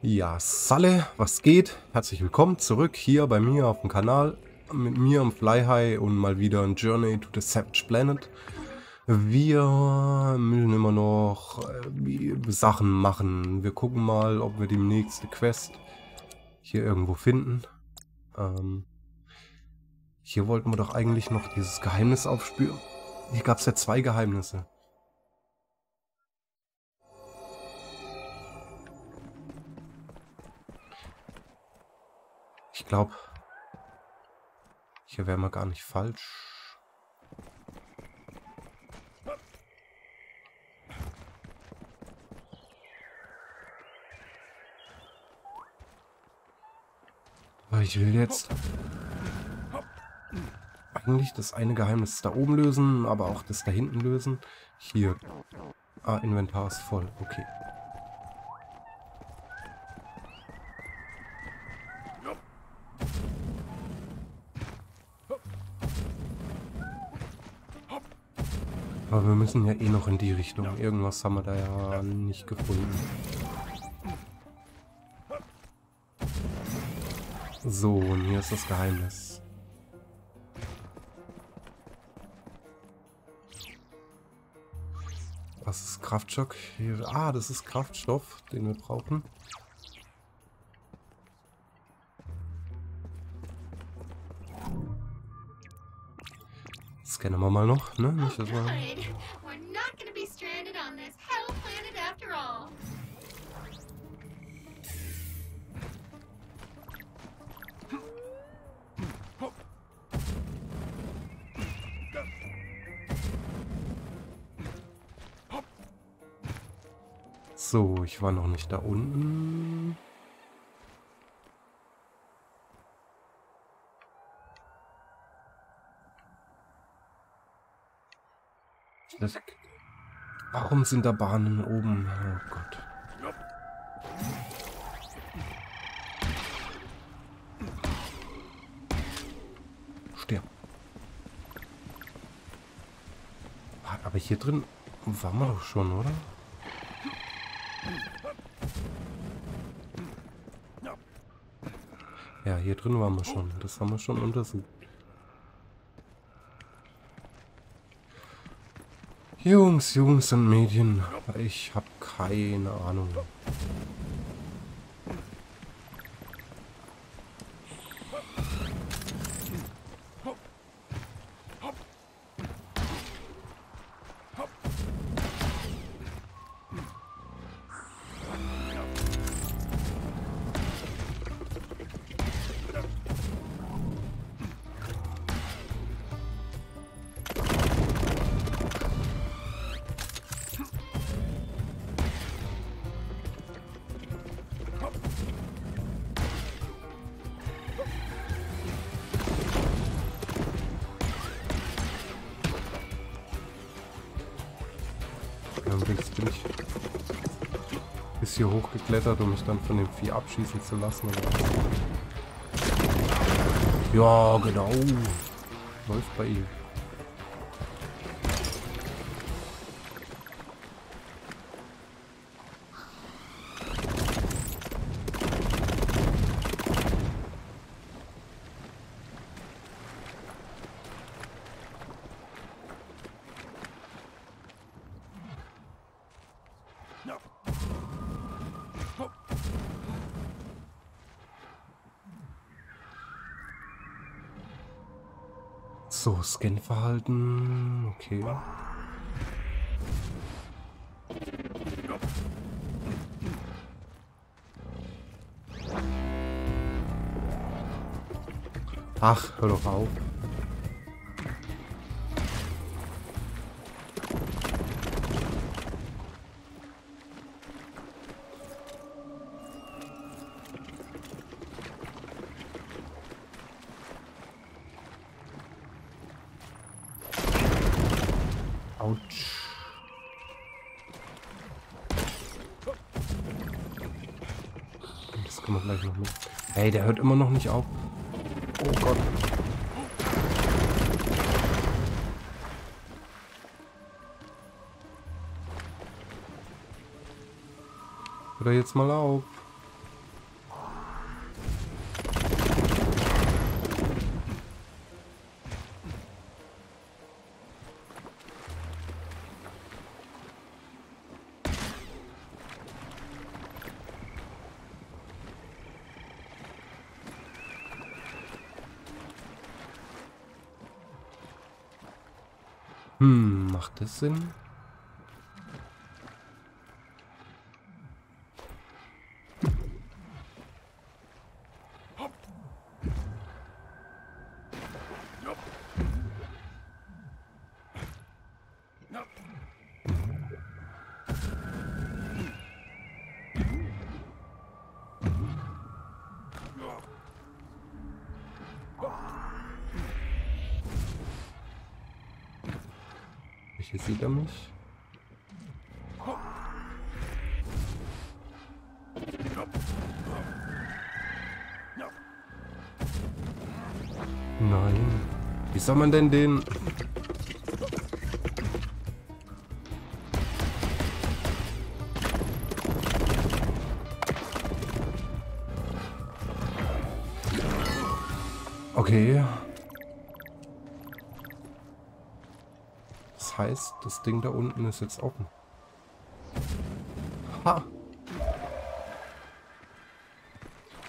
Ja, Salle, was geht? Herzlich willkommen zurück hier bei mir auf dem Kanal. Mit mir im Fly High und mal wieder in Journey to the Savage Planet. Wir müssen immer noch Sachen machen. Wir gucken mal, ob wir die nächste Quest hier irgendwo finden. Hier wollten wir doch eigentlich noch dieses Geheimnis aufspüren. Hier gab es ja zwei Geheimnisse. Ich glaube, hier wären wir gar nicht falsch. Aber ich will jetzt eigentlich das eine Geheimnis da oben lösen, aber auch das da hinten lösen. Hier. Ah, Inventar ist voll. Okay. Aber wir müssen ja eh noch in die Richtung. Irgendwas haben wir da ja nicht gefunden. So, und hier ist das Geheimnis. Was ist Kraftschock? Ah, das ist Kraftstoff, den wir brauchen. Scannen wir mal noch, ne? Nicht, dass wir... So, ich war noch nicht da unten. Warum sind da Bahnen oben? Oh Gott. Sterb. Aber hier drin waren wir doch schon, oder? Ja, hier drin waren wir schon. Das haben wir schon untersucht. Jungs und Mädchen, ich habe keine Ahnung. Bis hier hochgeklettert, um mich dann von dem Vieh abschießen zu lassen. Ja, genau. Läuft bei ihm. So, Scanverhalten, okay. Ach, hör doch auf. Das können wir gleich noch mit. Hey, der hört immer noch nicht auf. Oh Gott. Hört er jetzt mal auf. Macht das Sinn? Hier sieht er mich. Nein. Wie soll man denn den... Okay. Heißt, das Ding da unten ist jetzt offen. Ha!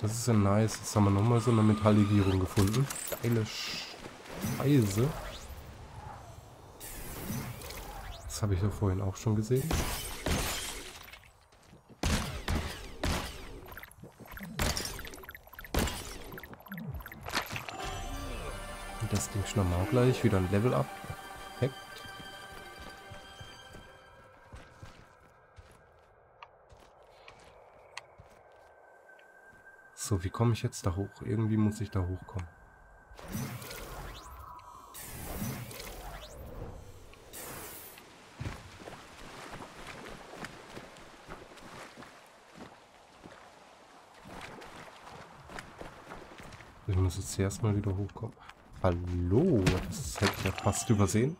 Das ist ja nice. Jetzt haben wir nochmal so eine Metalllegierung gefunden. Geile Scheiße. Das habe ich ja vorhin auch schon gesehen. Und das Ding schnappen wir auch gleich. Wieder ein Level up. Perfekt. So, wie komme ich jetzt da hoch? Irgendwie muss ich da hochkommen. Ich muss jetzt erstmal wieder hochkommen. Hallo, das hätte ich ja fast übersehen.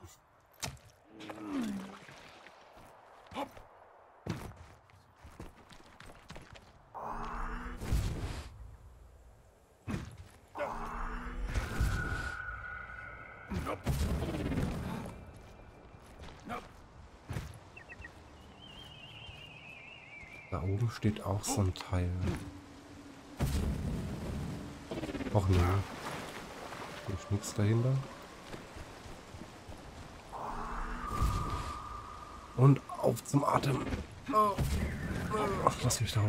Da oben steht auch so ein Teil. Och ne. Da ist nichts dahinter. Und auf zum Atem. Ach, lass mich da hoch.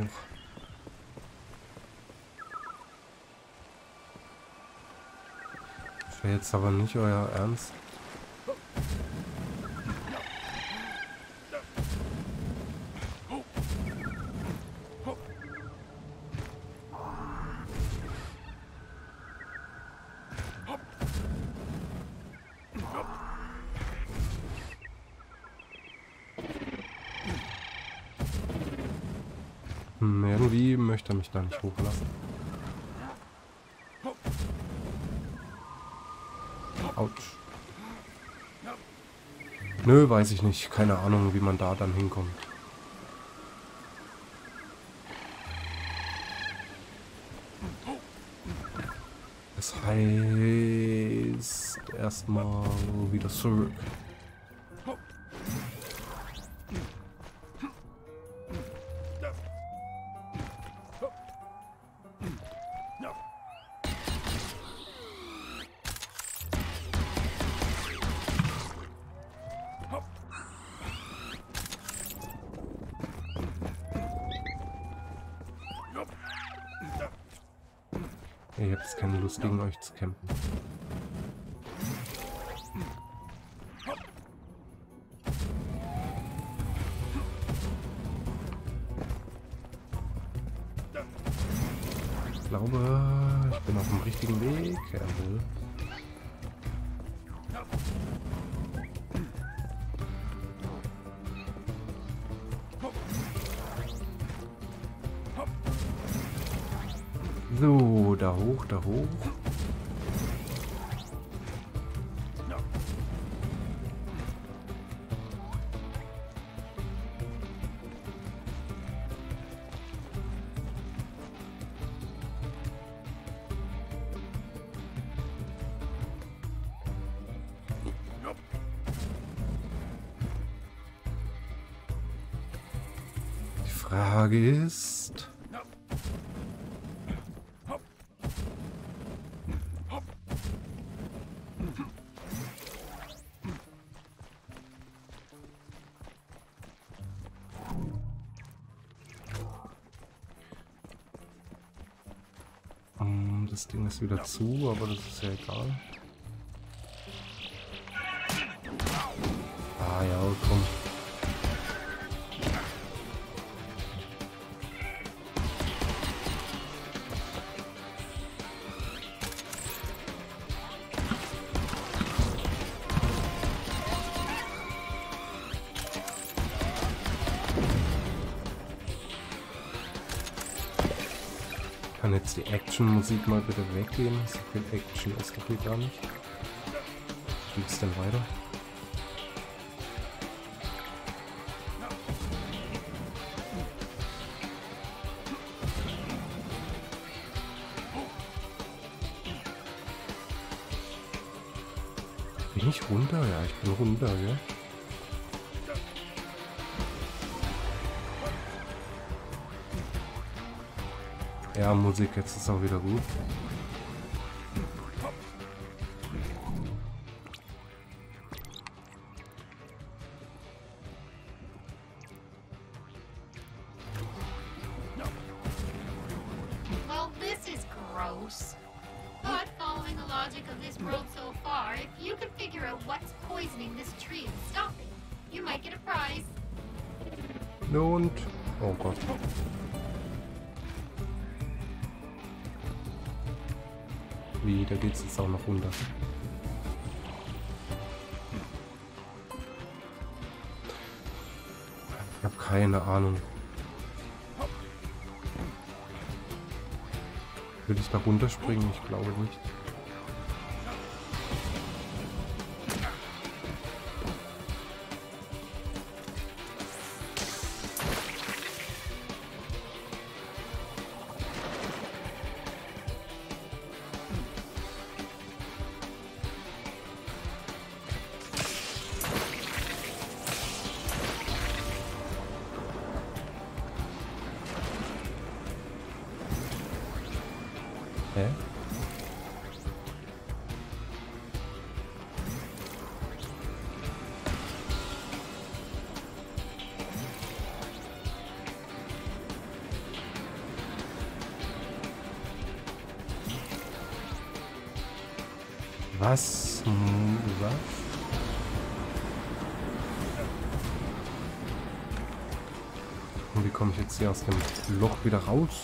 Das wäre jetzt aber nicht euer Ernst. Irgendwie möchte er mich da nicht hochlassen. Autsch. Nö, weiß ich nicht. Keine Ahnung, wie man da dann hinkommt. Das heißt... erstmal wieder zurück. Ich habe jetzt keine Lust, gegen euch zu kämpfen. Ich glaube, ich bin auf dem richtigen Weg. Jawohl. So, da hoch, da hoch. Die Frage ist... Das Ding ist wieder zu, aber das ist ja egal. Ah ja, komm. Kann jetzt die Action-Musik mal bitte weggehen. So viel Action ist doch hier gar nicht. Wie geht's denn weiter? Bin ich runter? Ja, ich bin runter, ja. Ja, Musik jetzt ist auch wieder gut. Well, this is gross. But following the logic of this world so far, if you can figure out what's poisoning this tree and stop it, you might get a prize. Und oh Gott. Wie, da geht's jetzt auch noch runter. Ich habe keine Ahnung. Will ich da runterspringen? Ich glaube nicht. Hä? Was? Was? Und wie komme ich jetzt hier aus dem Loch wieder raus?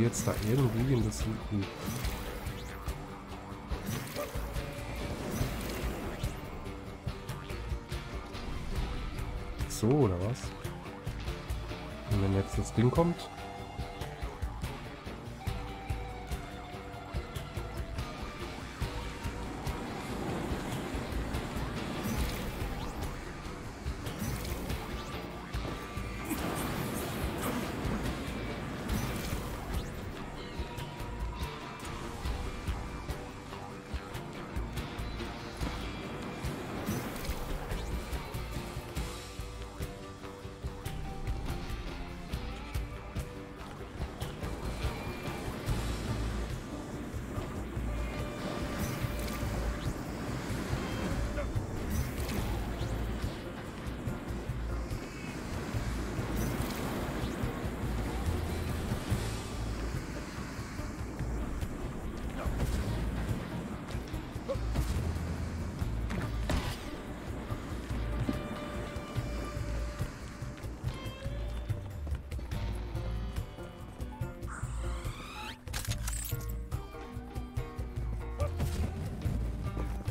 Jetzt da irgendwie in das Suchen. So, oder was? Und wenn jetzt das Ding kommt.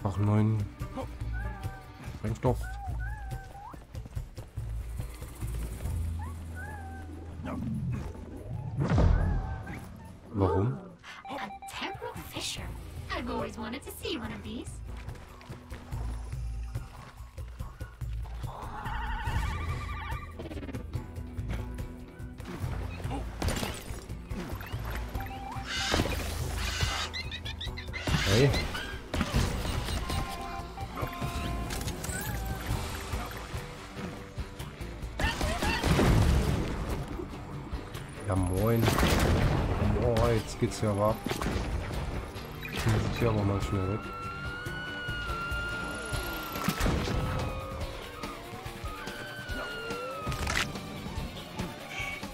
Auch neuen Sprengstoff. Warum? A temporal fissure. I've always wanted to see one of these. Hey. Ja, moin. Boah, jetzt geht's ja ab. Jetzt muss ich hier aber mal schnell weg.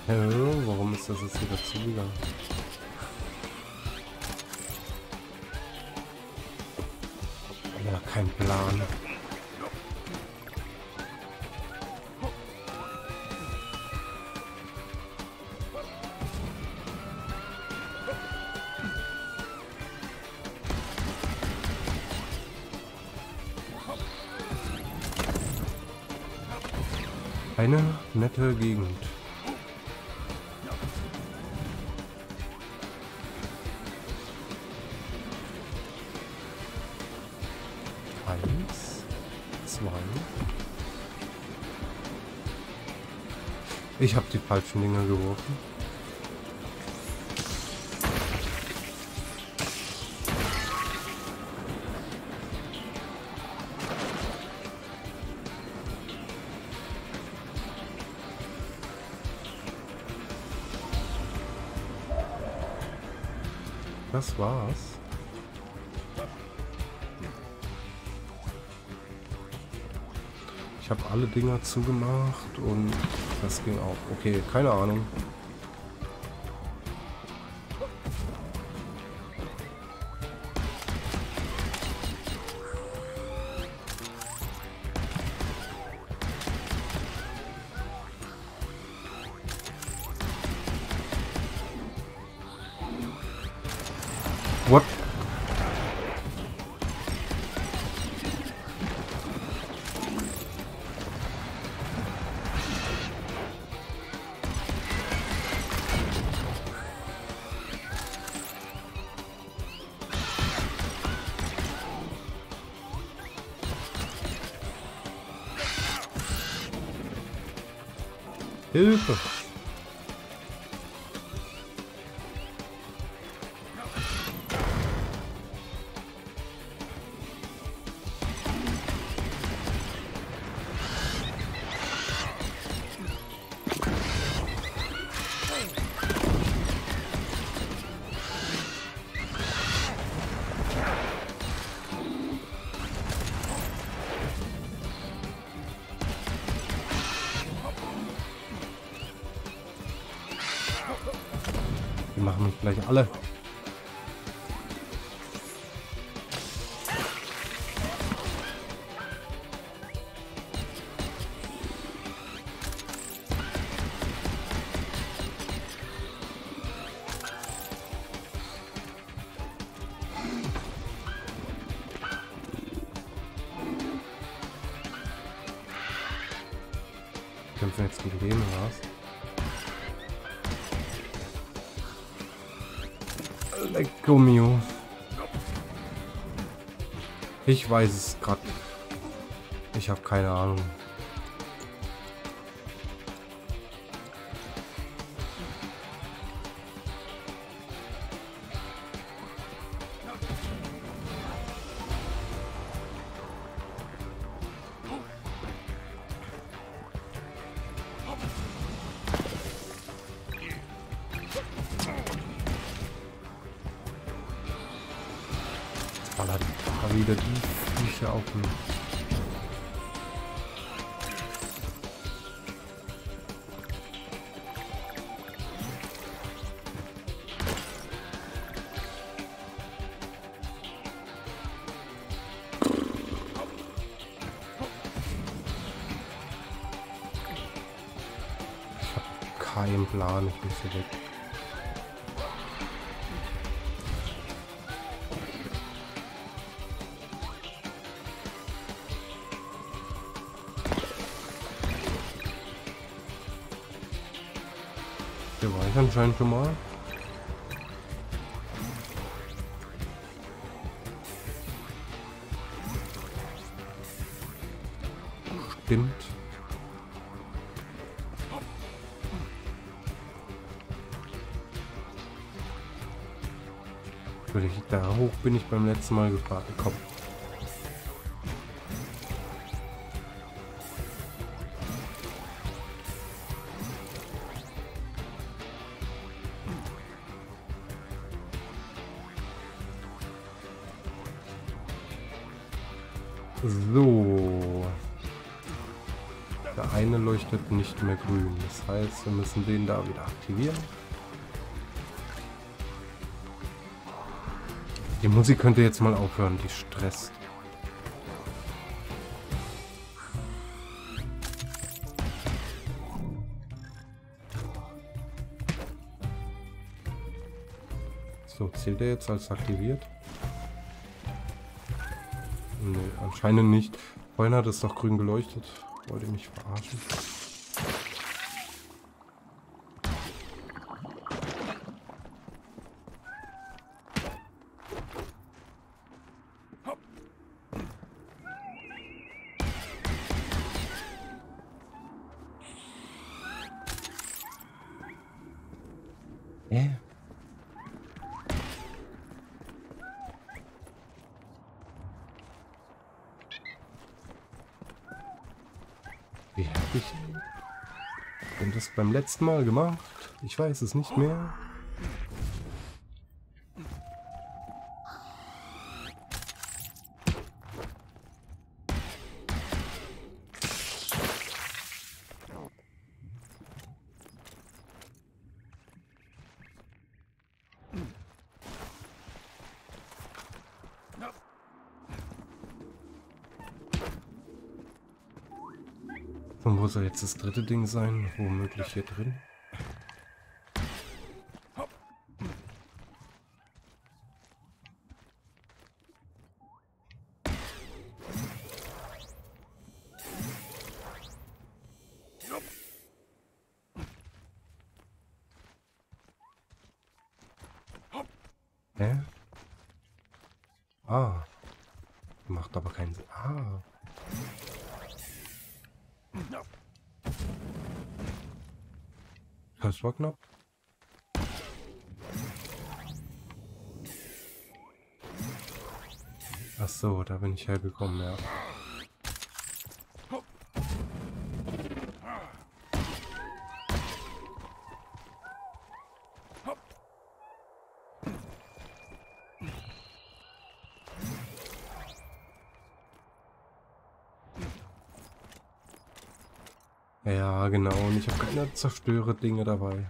Hä, warum ist das jetzt wieder zugegangen? Ja, kein Plan. Eine nette Gegend. Eins, zwei. Ich habe die falschen Dinger geworfen. Das war's. Ich habe alle Dinger zugemacht und das ging auch. Okay, keine Ahnung. What? Hilfe! Die machen mich gleich alle. Kämpfen jetzt gegen den raus. Lecko mio. Ich weiß es gerade. Ich habe keine Ahnung. Da wieder die Viecher auf mich. Ich hab keinen Plan, ich muss hier weg. Hier war ich anscheinend schon mal. Stimmt. Da hoch bin ich beim letzten Mal gekommen. So. Der eine leuchtet nicht mehr grün. Das heißt, wir müssen den da wieder aktivieren. Die Musik könnte jetzt mal aufhören, die stresst. So, zählt er jetzt als aktiviert? Ne, anscheinend nicht. Vorhin hat es doch grün geleuchtet. Wollt ihr mich verarschen? Wie habe ich denn das beim letzten Mal gemacht? Ich weiß es nicht mehr. Und wo soll jetzt das dritte Ding sein? Womöglich hier drin? Hä? Ah. Macht aber keinen Sinn. Ah. Das war knapp. Ach so, da bin ich hergekommen, ja. Ja, genau. Und ich habe keine Zerstöre-Dinge dabei.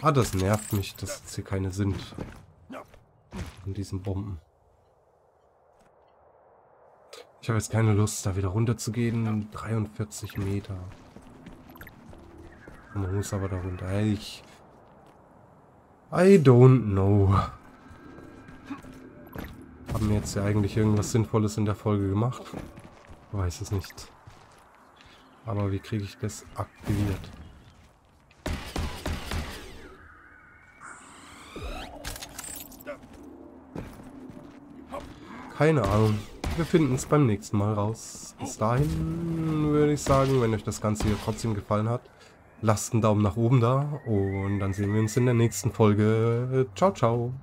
Ah, das nervt mich, dass es hier keine sind. Von diesen Bomben. Ich habe jetzt keine Lust, da wieder runter zu gehen. 43 Meter. Man muss aber da runter. I don't know. Haben wir jetzt ja eigentlich irgendwas Sinnvolles in der Folge gemacht? Ich weiß es nicht. Aber wie kriege ich das aktiviert? Keine Ahnung. Wir finden es beim nächsten Mal raus. Bis dahin würde ich sagen, wenn euch das Ganze hier trotzdem gefallen hat, lasst einen Daumen nach oben da und dann sehen wir uns in der nächsten Folge. Ciao, ciao.